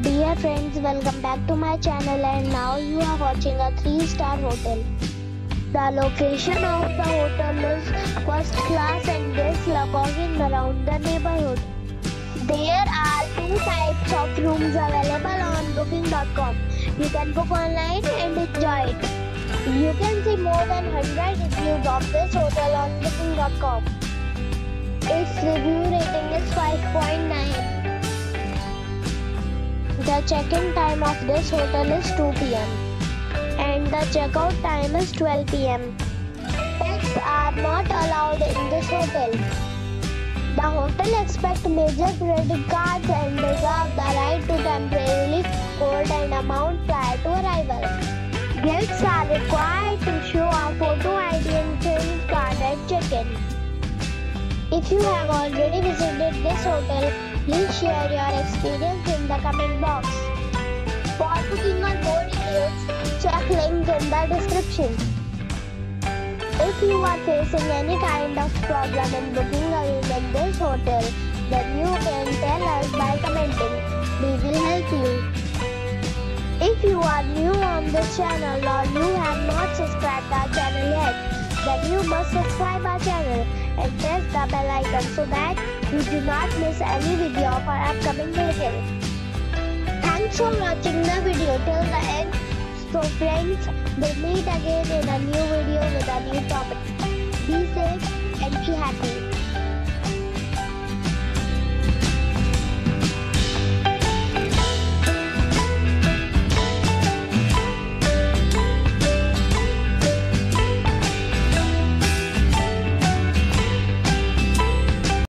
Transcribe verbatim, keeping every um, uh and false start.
Dear friends, welcome back to my channel, and now you are watching a three star hotel. The location of the hotel is first class and guests love walking around the neighborhood. There are two types of rooms available on booking dot com. You can book online and enjoy it. You can see more than one hundred reviews of this hotel on booking dot com. Its review rating is five point nine. The check-in time of this hotel is two p m and the check-out time is twelve p m Pets are not allowed in this hotel. The hotel accepts major credit cards and reserves the right to temporarily hold an amount prior to arrival. Guests are required to show a photo I D and credit card at check-in. If you have already visited this hotel, please share your experience in the comment box. For booking or more details, check link in the description. If you are facing any kind of problem in booking a room in this hotel, then you can tell us by commenting. We will help you. If you are new on this channel or you have not subscribed our channel yet, then you must subscribe our channel and press the bell icon so that you do not miss any video of our upcoming video. Thanks for watching the video till the end. So friends, we'll meet again in a new video with a new topic. Be safe and be happy.